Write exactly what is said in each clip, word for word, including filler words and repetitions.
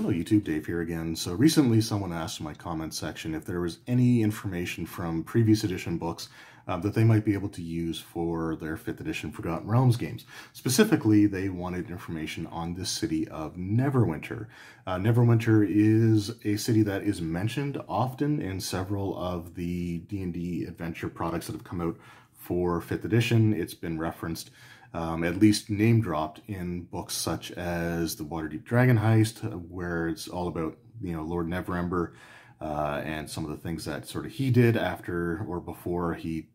Hello YouTube, Dave here again. So recently someone asked in my comment section if there was any information from previous edition books uh, that they might be able to use for their fifth edition Forgotten Realms games. Specifically, they wanted information on the city of Neverwinter. Uh, Neverwinter is a city that is mentioned often in several of the D and D adventure products that have come out for fifth edition. It's been referenced Um, at least name-dropped in books such as the Waterdeep Dragon Heist, where it's all about, you know, Lord Neverember uh, and some of the things that sort of he did after or before he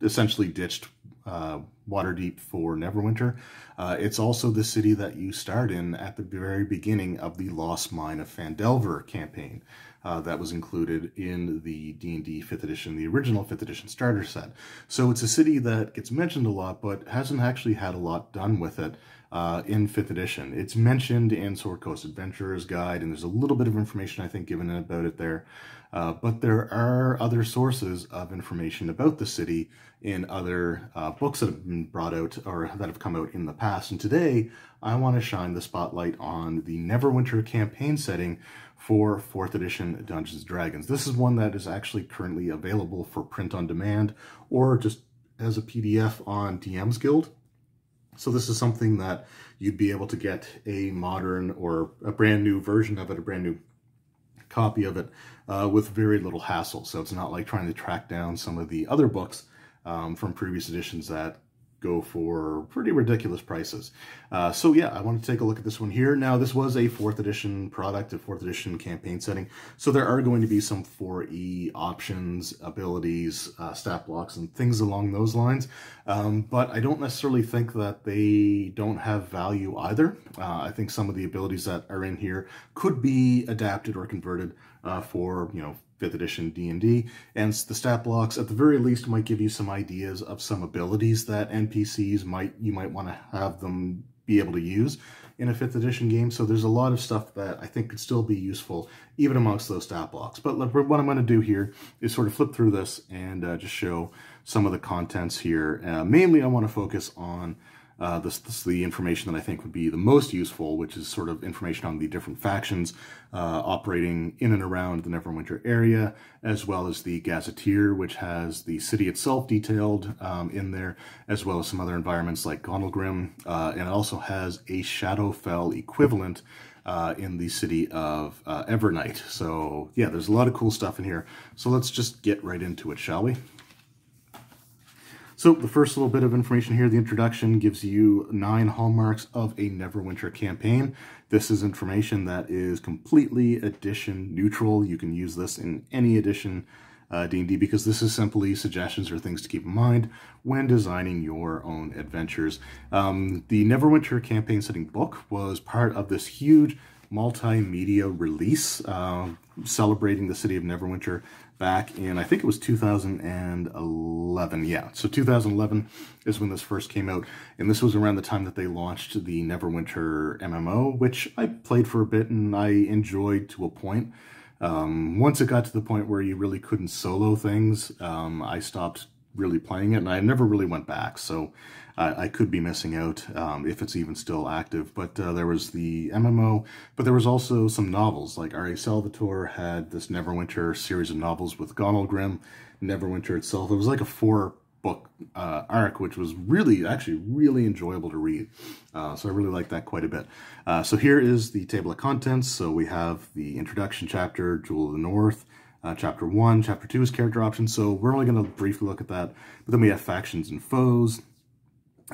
essentially ditched uh, Waterdeep for Neverwinter. Uh, it's also the city that you start in at the very beginning of the Lost Mine of Phandelver campaign. Uh, that was included in the D and D fifth edition, the original fifth edition starter set. So it's a city that gets mentioned a lot, but hasn't actually had a lot done with it uh, in fifth edition. It's mentioned in Sword Coast Adventurer's Guide, and there's a little bit of information, I think, given about it there. Uh, but there are other sources of information about the city in other uh, books that have been brought out or that have come out in the past. And today, I want to shine the spotlight on the Neverwinter campaign setting for fourth edition Dungeons and Dragons. This is one that is actually currently available for print on demand or just as a P D F on D Ms Guild. So this is something that you'd be able to get a modern or a brand new version of it, a brand new copy of it uh, with very little hassle. So it's not like trying to track down some of the other books um, from previous editions that go for pretty ridiculous prices. Uh, so yeah, I want to take a look at this one here. Now, this was a fourth edition product, a fourth edition campaign setting. So there are going to be some four E options, abilities, uh, stat blocks, and things along those lines. Um, but I don't necessarily think that they don't have value either. Uh, I think some of the abilities that are in here could be adapted or converted uh, for, you know, fifth edition D and D, and the stat blocks at the very least might give you some ideas of some abilities that N P Cs might you might want to have them be able to use in a fifth edition game. So there's a lot of stuff that I think could still be useful even amongst those stat blocks. But what I'm going to do here is sort of flip through this and uh, just show some of the contents here. Uh, mainly I want to focus on Uh, this, this is the information that I think would be the most useful, which is sort of information on the different factions uh, operating in and around the Neverwinter area, as well as the Gazetteer, which has the city itself detailed um, in there, as well as some other environments like Gauntlgrym, uh, and it also has a Shadowfell equivalent uh, in the city of uh, Evernight. So yeah, there's a lot of cool stuff in here. So let's just get right into it, shall we? So the first little bit of information here, the introduction gives you nine hallmarks of a Neverwinter campaign. This is information that is completely edition neutral. You can use this in any edition uh, D and D because this is simply suggestions or things to keep in mind when designing your own adventures. Um, the Neverwinter campaign setting book was part of this huge multimedia release uh, celebrating the city of Neverwinter back in, I think it was two thousand eleven, yeah. So two thousand eleven is when this first came out, and this was around the time that they launched the Neverwinter M M O, which I played for a bit and I enjoyed to a point. Um, once it got to the point where you really couldn't solo things, um, I stopped really playing it, and I never really went back, so I, I could be missing out um, if it's even still active. But uh, there was the M M O, but there was also some novels, like R A Salvatore had this Neverwinter series of novels with Gauntlgrym, Neverwinter itself. It was like a four book uh, arc, which was really, actually really enjoyable to read. Uh, so I really like that quite a bit. Uh, so here is the table of contents. So we have the introduction chapter, Jewel of the North, Uh, chapter one, chapter two is character options, so we're only going to briefly look at that. But then we have factions and foes,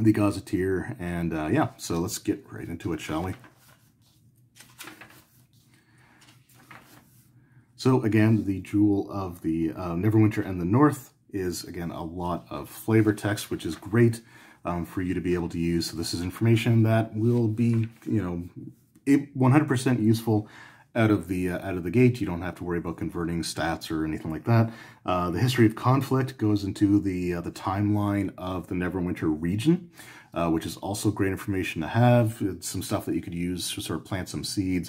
the Gazetteer, and uh, yeah, so let's get right into it, shall we? So again, the Jewel of the uh, Neverwinter and the North is, again, a lot of flavor text, which is great um, for you to be able to use. So this is information that will be, you know, one hundred percent useful out of the uh, out of the gate. You don't have to worry about converting stats or anything like that. Uh, the history of conflict goes into the uh, the timeline of the Neverwinter region, uh, which is also great information to have. It's some stuff that you could use to sort of plant some seeds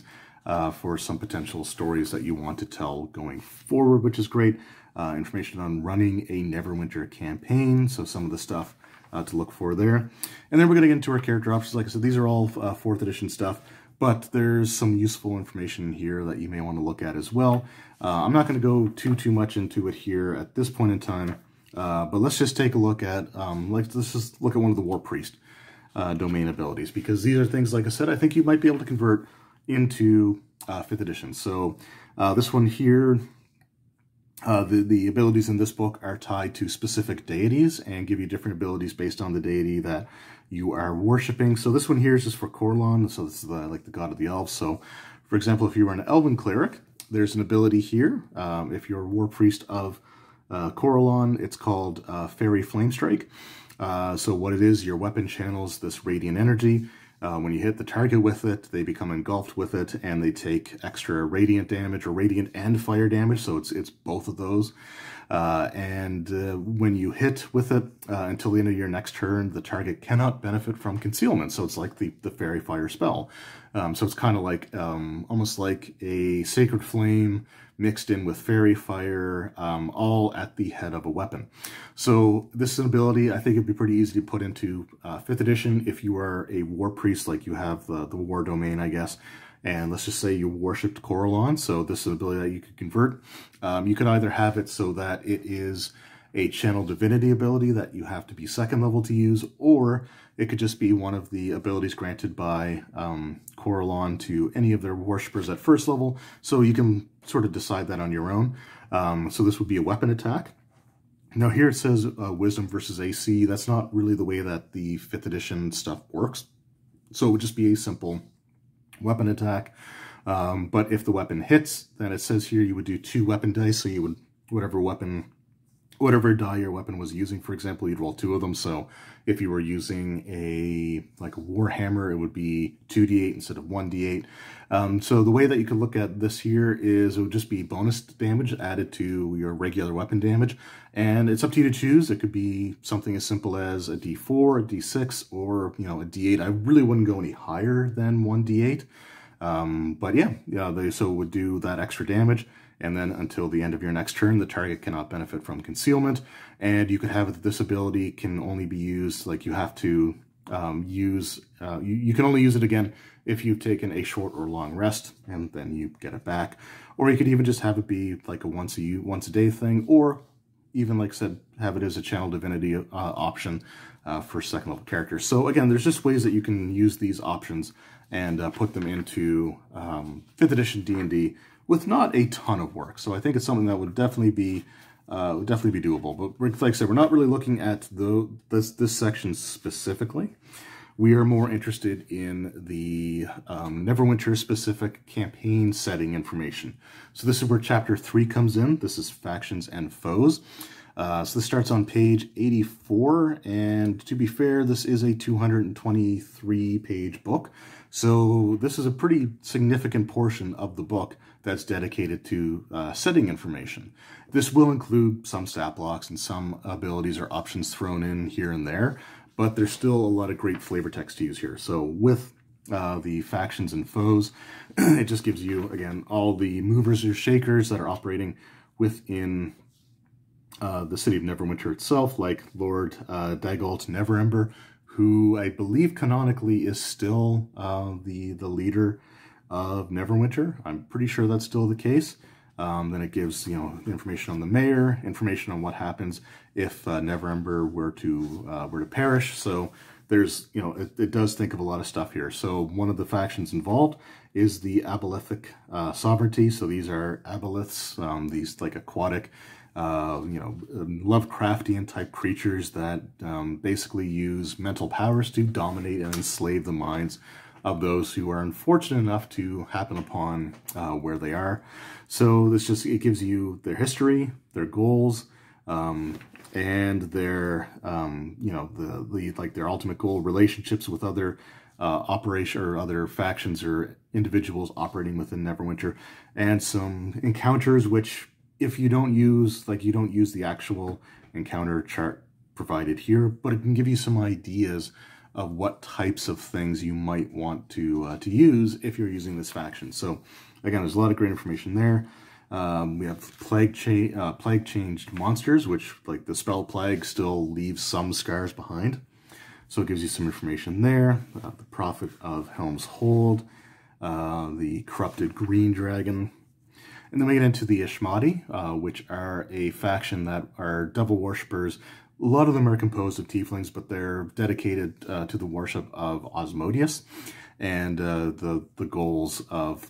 uh, for some potential stories that you want to tell going forward, which is great. Uh, information on running a Neverwinter campaign, so some of the stuff uh, to look for there. And then we're going to get into our character options. Like I said, these are all uh, fourth edition stuff. but there's some useful information here that you may want to look at as well. Uh, I'm not going to go too, too much into it here at this point in time, uh, but let's just take a look at, um, like, let's just look at one of the War Priest uh, domain abilities, because these are things, like I said, I think you might be able to convert into uh, fifth edition. So uh, this one here, uh, the, the abilities in this book are tied to specific deities and give you different abilities based on the deity that you are worshipping. So this one here is just for Corellon, so this is the, like the god of the elves. So, for example, if you were an elven cleric, there's an ability here. Um, if you're a war priest of uh, Corellon, it's called uh, Fairy Flame Strike. Uh, so what it is, your weapon channels this radiant energy. Uh, when you hit the target with it, they become engulfed with it, and they take extra radiant damage, or radiant and fire damage, so it's it's both of those. Uh, and uh, when you hit with it, uh, until the end of your next turn, the target cannot benefit from concealment, so it's like the, the fairy fire spell. Um, so it's kind of like, um, almost like a sacred flame mixed in with fairy fire, um, all at the head of a weapon. So this is an ability, I think it'd be pretty easy to put into uh, fifth edition if you are a war priest, like you have the, the war domain, I guess. And let's just say you worshipped Corellon, so this is an ability that you could convert. Um, you could either have it so that it is a channel divinity ability that you have to be second level to use, or it could just be one of the abilities granted by um, Corellon to any of their worshippers at first level, so you can sort of decide that on your own. Um, so this would be a weapon attack. Now here it says uh, Wisdom versus A C. That's not really the way that the fifth edition stuff works, so it would just be a simple weapon attack, um, but if the weapon hits, then it says here you would do two weapon dice, so you would, whatever weapon, whatever die your weapon was using, for example, you'd roll two of them. So if you were using a, like a warhammer, it would be two d eight instead of one d eight. Um, so the way that you could look at this here is it would just be bonus damage added to your regular weapon damage, and it's up to you to choose. It could be something as simple as a d four, a d six, or, you know, a d eight. I really wouldn't go any higher than one d eight, um, but yeah, yeah they, so it would do that extra damage. And then until the end of your next turn, the target cannot benefit from concealment. And you could have this ability can only be used, like you have to um, use, uh, you, you can only use it again if you've taken a short or long rest, and then you get it back. Or you could even just have it be like a once a, once a day thing, or even, like I said, have it as a channel divinity uh, option uh, for second level characters. So again, there's just ways that you can use these options and uh, put them into um, fifth edition D and D. With not a ton of work, so I think it's something that would definitely be uh, would definitely be doable. But like I said, we're not really looking at the this this section specifically. We are more interested in the um, Neverwinter specific campaign setting information. So this is where Chapter Three comes in. This is Factions and Foes. Uh, so this starts on page eighty-four, and to be fair, this is a two hundred twenty-three page book. So this is a pretty significant portion of the book that's dedicated to uh, setting information. This will include some stat blocks and some abilities or options thrown in here and there, but there's still a lot of great flavor text to use here. So with uh, the Factions and Foes, it just gives you, again, all the movers or shakers that are operating within Uh, the city of Neverwinter itself, like Lord uh, Neverember, who I believe canonically is still uh, the the leader of Neverwinter. I'm pretty sure that's still the case. Um, then it gives, you know, information on the mayor, information on what happens if uh, Neverember were to uh, were to perish. So there's, you know, it, it does think of a lot of stuff here. So one of the factions involved is the Abolethic uh, Sovereignty. So these are aboleths, um, these like aquatic, Uh, you know, Lovecraftian type creatures that um, basically use mental powers to dominate and enslave the minds of those who are unfortunate enough to happen upon uh, where they are. So this just, it gives you their history, their goals, um, and their, um, you know, the, the like their ultimate goal, relationships with other Uh, operation or other factions or individuals operating within Neverwinter, and some encounters which, if you don't use, like you don't use the actual encounter chart provided here, but it can give you some ideas of what types of things you might want to uh, to use if you're using this faction. So again, there's a lot of great information there. Um, we have plague, cha uh, plague changed monsters, which, like the spell plague, still leaves some scars behind. So it gives you some information there. Uh, the Prophet of Helm's Hold, uh, the corrupted green dragon. And then we get into the Ishmadi, uh, which are a faction that are devil worshippers. A lot of them are composed of tieflings, but they're dedicated uh, to the worship of Osmodeus and uh, the the goals of,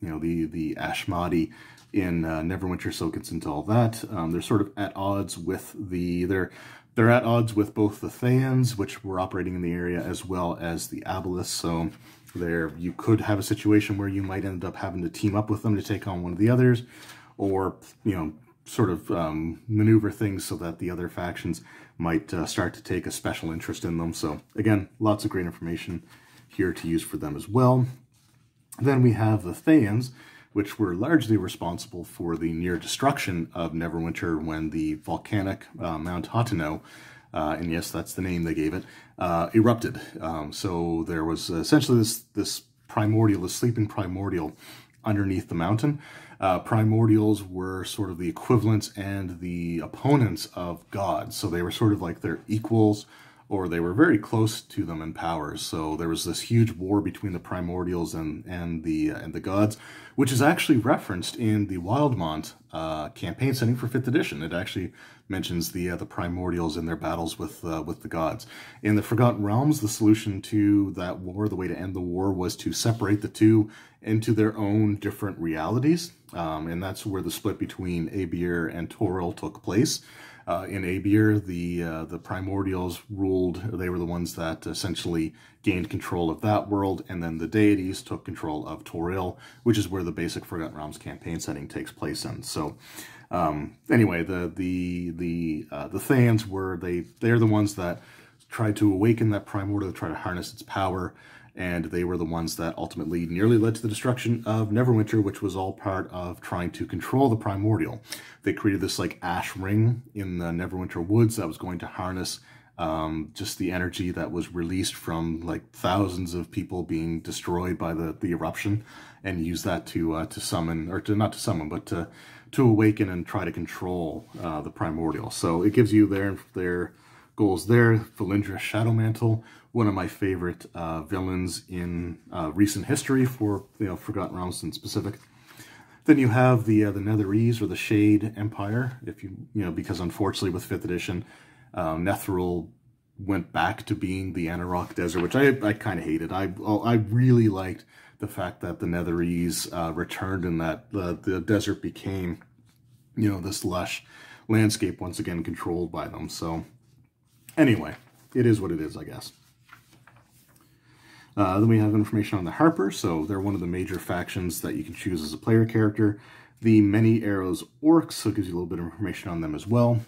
you know, the the Ashmadi in uh, Neverwinter, so it gets into all that. Um, they're sort of at odds with the they're they're at odds with both the Thayans, which were operating in the area, as well as the Abolis. So there you could have a situation where you might end up having to team up with them to take on one of the others, or you know, sort of um, maneuver things so that the other factions might uh, start to take a special interest in them. So again, lots of great information here to use for them as well. Then we have the Thayans, which were largely responsible for the near destruction of Neverwinter when the volcanic uh, Mount Hotenow, uh, and yes, that's the name they gave it, uh, erupted. Um, so there was essentially this, this primordial, this sleeping primordial underneath the mountain. Uh, primordials were sort of the equivalents and the opponents of gods. So they were sort of like their equals, or they were very close to them in power. So there was this huge war between the primordials and, and, the, uh, and the gods, which is actually referenced in the Wildemont uh, campaign setting for fifth edition. It actually mentions the, uh, the primordials in their battles with, uh, with the gods. In the Forgotten Realms, the solution to that war, the way to end the war, was to separate the two into their own different realities. Um, and that's where the split between Abir and Toril took place. Uh, in Abir, the uh, the primordials ruled. They were the ones that essentially gained control of that world, and then the deities took control of Toril, which is where the basic Forgotten Realms campaign setting takes place in. So, um, anyway, the the the uh, the Thayans were they they're the ones that tried to awaken that primordial, try to harness its power, and they were the ones that ultimately nearly led to the destruction of Neverwinter, which was all part of trying to control the primordial. They created this like ash ring in the Neverwinter woods that was going to harness um, just the energy that was released from like thousands of people being destroyed by the, the eruption, and use that to uh, to summon, or to not to summon, but to, to awaken and try to control uh, the primordial. So it gives you their their goals there. Valindra Shadowmantle, one of my favorite uh, villains in uh, recent history for, you know, Forgotten Realms in specific. Then you have the uh, the Netherese, or the Shade Empire, if you you know, because unfortunately with fifth edition, uh, Netheril went back to being the Anarok Desert, which I I kind of hated. I I really liked the fact that the Netherese uh, returned, and that the the desert became, you know, this lush landscape once again controlled by them. So anyway, it is what it is, I guess. Uh, then we have information on the Harper, so they're one of the major factions that you can choose as a player character. The Many Arrows Orcs, so it gives you a little bit of information on them as well,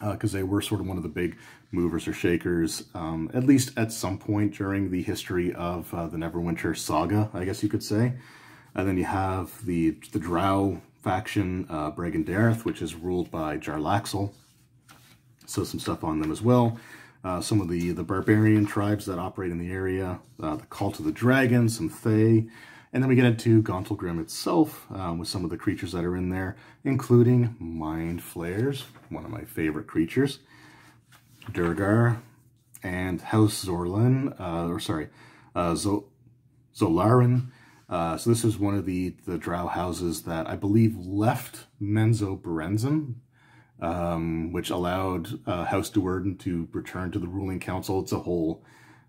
because uh, they were sort of one of the big movers or shakers, um, at least at some point during the history of uh, the Neverwinter saga, I guess you could say. And then you have the the Drow faction, uh, Bregandareth, which is ruled by Jarlaxle, so some stuff on them as well. Uh, some of the, the barbarian tribes that operate in the area, uh, the Cult of the Dragon, some Thay, and then we get into Gauntlgrym itself uh, with some of the creatures that are in there, including Mind Flayers, one of my favorite creatures, Duergar, and House Zorlin, uh, or sorry, uh, Zolarin. Uh, so this is one of the, the Drow houses that I believe left Menzoberranzan, Um, which allowed uh, House Duergar to return to the ruling council. It's a whole,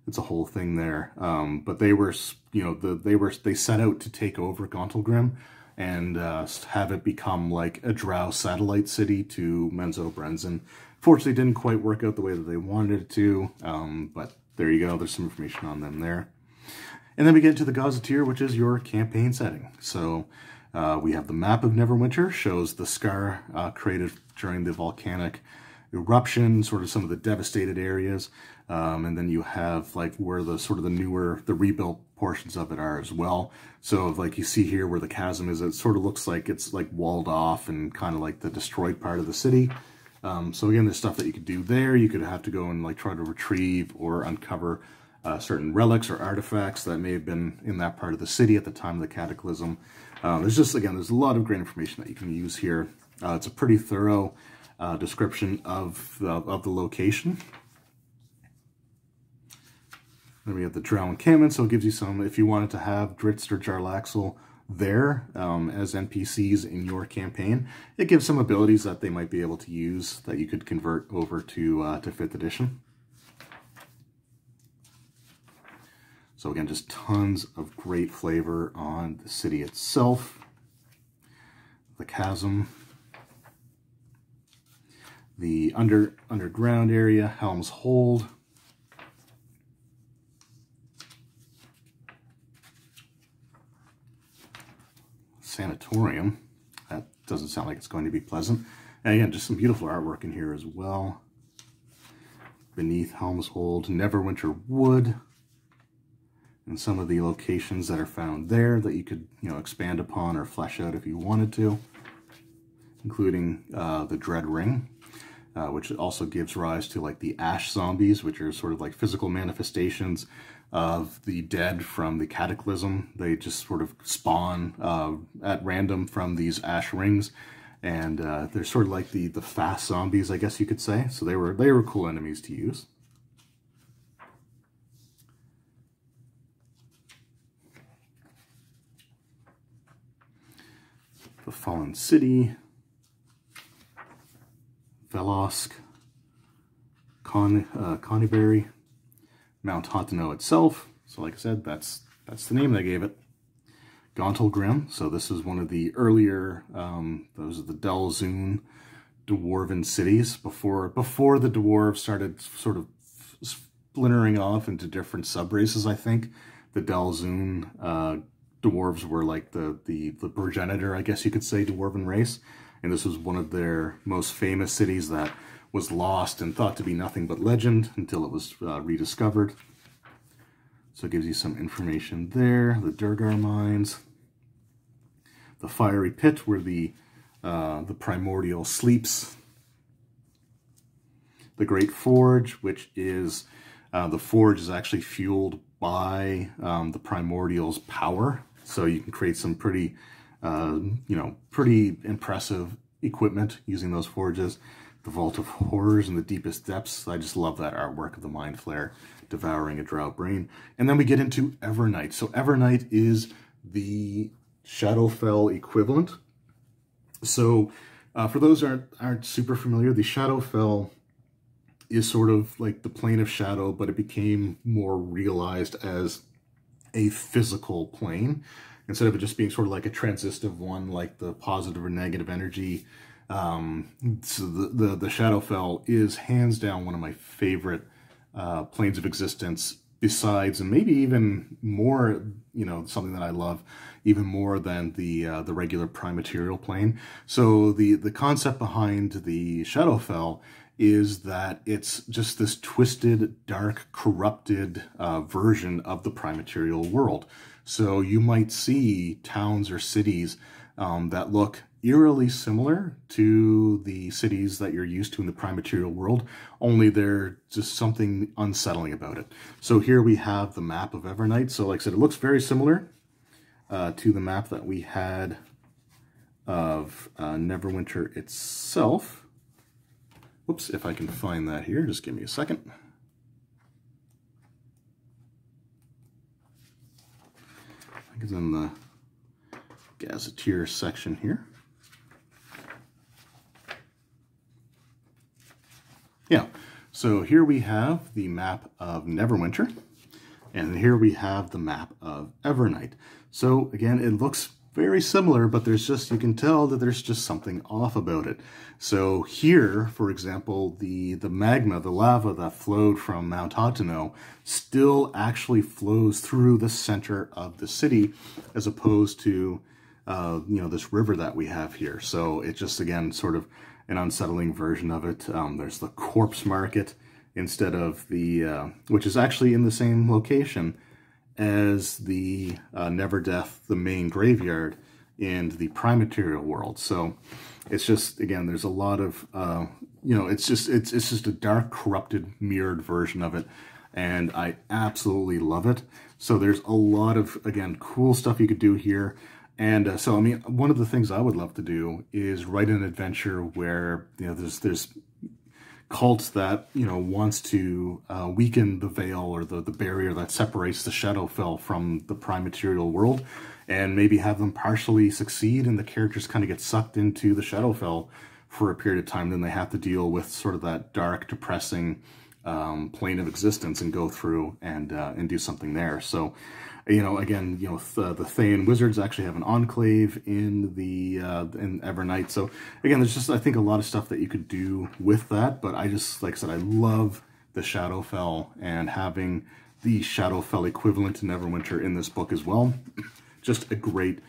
it's a whole thing there. Um, but they were, you know, the, they were they set out to take over Gauntlgrym and uh, have it become like a Drow satellite city to Menzoberranzan. Fortunately, it didn't quite work out the way that they wanted it to. Um, but there you go. There's some information on them there. And then we get to the Gazetteer, which is your campaign setting. So uh, we have the map of Neverwinter, shows the scar uh, created during the volcanic eruption, sort of some of the devastated areas. Um, and then you have like where the sort of the newer, the rebuilt portions of it are as well. So like you see here where the chasm is, it sort of looks like it's like walled off and kind of like the destroyed part of the city. Um, so again, there's stuff that you could do there. You could have to go and like try to retrieve or uncover uh, certain relics or artifacts that may have been in that part of the city at the time of the cataclysm. Uh, there's just, again, there's a lot of great information that you can use here. Uh, it's a pretty thorough uh, description of the, of the location. Then we have the Drow Encampment, so it gives you some, if you wanted to have Dritz or Jarlaxle there um, as N P Cs in your campaign, it gives some abilities that they might be able to use that you could convert over to uh, to fifth edition. So again, just tons of great flavor on the city itself, the chasm, the under underground area, Helm's Hold. Sanatorium. That doesn't sound like it's going to be pleasant. And again, just some beautiful artwork in here as well. Beneath Helm's Hold, Neverwinter Wood. And some of the locations that are found there that you could, you know, expand upon or flesh out if you wanted to, including uh, the Dread Ring, uh, which also gives rise to like the ash zombies, which are sort of like physical manifestations of the dead from the cataclysm. They just sort of spawn uh, at random from these ash rings, and uh, they're sort of like the the fast zombies, I guess you could say. So they were they were cool enemies to use. The Fallen City, Velosk, Con, uh, Conyberry, Mount Hotenow itself. So like I said, that's that's the name they gave it. Gauntlgrym. So this is one of the earlier, um, those are the Dalzoon dwarven cities before before the dwarves started sort of splintering off into different sub races. I think the Dalzoon Uh, dwarves were like the, the, the progenitor, I guess you could say, dwarven race. And this was one of their most famous cities that was lost and thought to be nothing but legend until it was uh, rediscovered. So it gives you some information there. The Duergar mines. The Fiery Pit, where the, uh, the Primordial sleeps. The Great Forge, which is, uh, the forge is actually fueled by um, the Primordial's power. So you can create some pretty, uh, you know, pretty impressive equipment using those forges. The Vault of Horrors and the Deepest Depths. I just love that artwork of the Mind Flayer devouring a drow brain. And then we get into Evernight. So Evernight is the Shadowfell equivalent. So uh, for those who aren't, aren't super familiar, the Shadowfell is sort of like the plane of shadow, but it became more realized as a physical plane instead of it just being sort of like a transitive one, like the positive or negative energy. Um, so the, the, the Shadowfell is hands down one of my favorite uh, planes of existence, besides, and maybe even more, you know, something that I love even more than the uh, the regular Prime Material plane. So the, the concept behind the Shadowfell is that it's just this twisted, dark, corrupted uh, version of the Prime Material world. So you might see towns or cities um, that look eerily similar to the cities that you're used to in the Prime Material world, only there's just something unsettling about it. So here we have the map of Evernight. So like I said, it looks very similar uh, to the map that we had of uh, Neverwinter itself. Whoops, if I can find that here, just give me a second. I think it's in the gazetteer section here. Yeah, so here we have the map of Neverwinter, and here we have the map of Evernight. So again, it looks very similar, but there's just, you can tell that there's just something off about it. So here, for example, the, the magma, the lava that flowed from Mount Hotenow still actually flows through the center of the city, as opposed to, uh, you know, this river that we have here. So it's just, again, sort of an unsettling version of it. Um, there's the corpse market instead of the, uh, which is actually in the same location as the uh, Neverdeath, the main graveyard in the Prime Material world. So it's just, again, there's a lot of, uh, you know, it's just, it's, it's just a dark, corrupted, mirrored version of it. And I absolutely love it. So there's a lot of, again, cool stuff you could do here. And uh, so, I mean, one of the things I would love to do is write an adventure where, you know, there's, there's cult that, you know, wants to uh, weaken the veil or the, the barrier that separates the Shadowfell from the Prime Material world, and maybe have them partially succeed, and the characters kind of get sucked into the Shadowfell for a period of time. Then they have to deal with sort of that dark, depressing um, plane of existence and go through and uh, and do something there. So, you know, again, you know, th the Thayan Wizards actually have an enclave in the uh, in Evernight. So again, there's just, I think, a lot of stuff that you could do with that. But I just, like I said, I love the Shadowfell, and having the Shadowfell equivalent to Neverwinter in this book as well, just a great.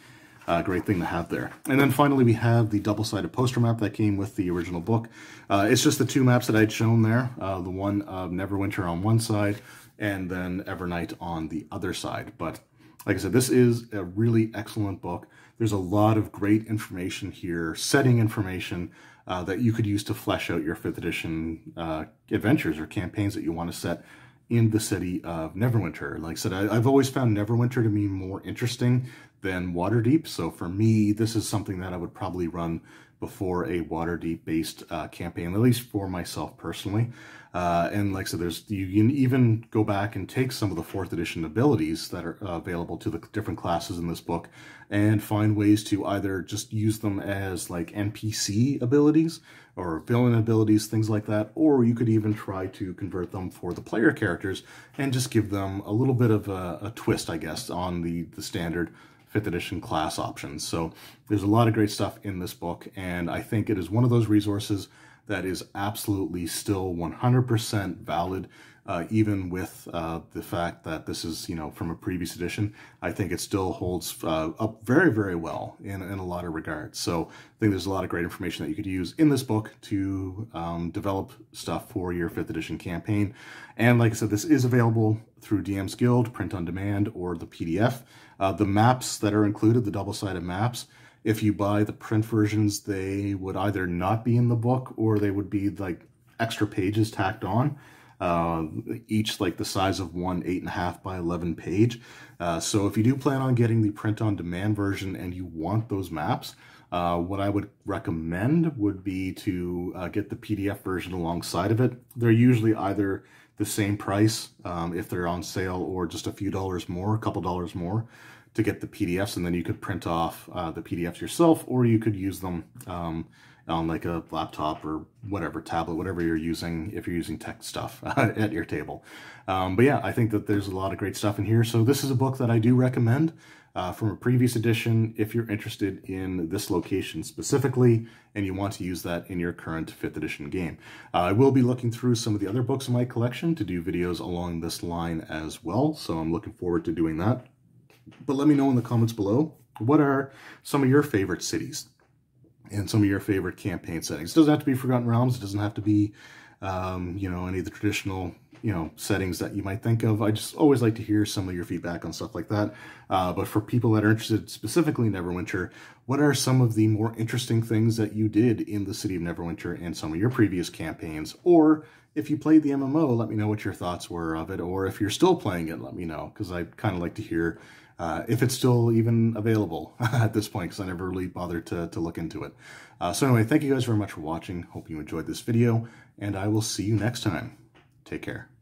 Uh, great thing to have there. And then finally we have the double-sided poster map that came with the original book. Uh, it's just the two maps that I'd shown there, uh, the one of Neverwinter on one side and then Evernight on the other side. But like I said, this is a really excellent book. There's a lot of great information here, setting information uh, that you could use to flesh out your fifth edition uh, adventures or campaigns that you want to set in the city of Neverwinter. Like I said, I, I've always found Neverwinter to be more interesting than Waterdeep, so for me, this is something that I would probably run before a Waterdeep-based uh, campaign, at least for myself personally. Uh, and like I said, there's, you can even go back and take some of the fourth edition abilities that are uh, available to the different classes in this book and find ways to either just use them as like N P C abilities or villain abilities, things like that, or you could even try to convert them for the player characters and just give them a little bit of a, a twist, I guess, on the, the standard fifth edition class options. So there's a lot of great stuff in this book, and I think it is one of those resources that is absolutely still one hundred percent valid, uh, even with uh, the fact that this is, you know, from a previous edition. I think it still holds uh, up very, very well in, in a lot of regards. So I think there's a lot of great information that you could use in this book to um, develop stuff for your fifth edition campaign. And like I said, this is available through D Ms Guild, print on demand, or the P D F. Uh, the maps that are included, the double-sided maps, if you buy the print versions, they would either not be in the book or they would be like extra pages tacked on, uh, each like the size of one eight and a half by eleven page. Uh, so if you do plan on getting the print on demand version and you want those maps, uh, what I would recommend would be to uh, get the P D F version alongside of it. They're usually either the same price um, if they're on sale, or just a few dollars more, a couple dollars more, to get the P D Fs, and then you could print off uh, the P D Fs yourself, or you could use them um, on like a laptop or whatever, tablet, whatever you're using, if you're using tech stuff at your table. Um, but yeah, I think that there's a lot of great stuff in here. So this is a book that I do recommend uh, from a previous edition if you're interested in this location specifically and you want to use that in your current fifth edition game. Uh, I will be looking through some of the other books in my collection to do videos along this line as well, so I'm looking forward to doing that. But let me know in the comments below, what are some of your favorite cities and some of your favorite campaign settings? It doesn't have to be Forgotten Realms. It doesn't have to be, um, you know, any of the traditional, you know, settings that you might think of. I just always like to hear some of your feedback on stuff like that. Uh, but for people that are interested specifically in Neverwinter, what are some of the more interesting things that you did in the city of Neverwinter and some of your previous campaigns? Or if you played the M M O, let me know what your thoughts were of it. Or if you're still playing it, let me know, because I kind of like to hear Uh, if it's still even available at this point, because I never really bothered to, to look into it. Uh, so anyway, thank you guys very much for watching. Hope you enjoyed this video, and I will see you next time. Take care.